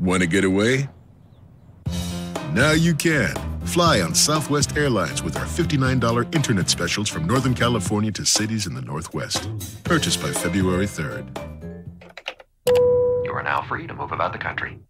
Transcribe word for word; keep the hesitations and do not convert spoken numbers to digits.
Want to get away? Now you can. Fly on Southwest Airlines with our fifty-nine dollar internet specials from Northern California to cities in the Northwest. Purchased by February third. You are now free to move about the country.